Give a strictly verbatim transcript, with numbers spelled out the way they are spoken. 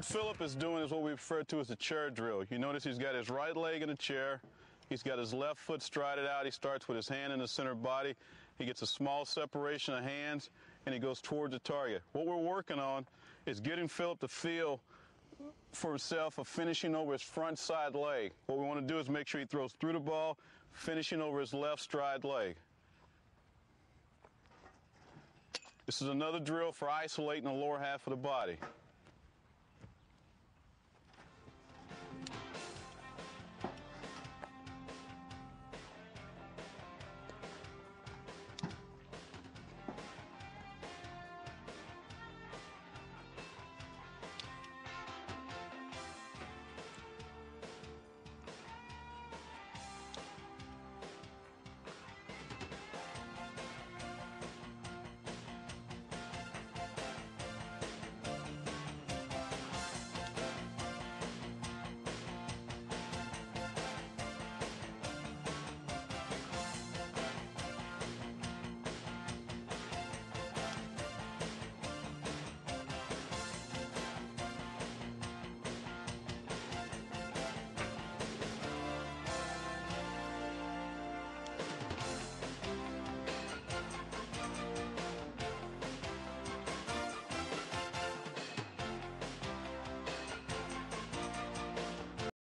What Philip is doing is what we refer to as the chair drill. You notice he's got his right leg in the chair. He's got his left foot strided out. He starts with his hand in the center body. He gets a small separation of hands, and he goes towards the target. What we're working on is getting Philip to feel for himself of finishing over his front side leg. What we want to do is make sure he throws through the ball, finishing over his left stride leg. This is another drill for isolating the lower half of the body.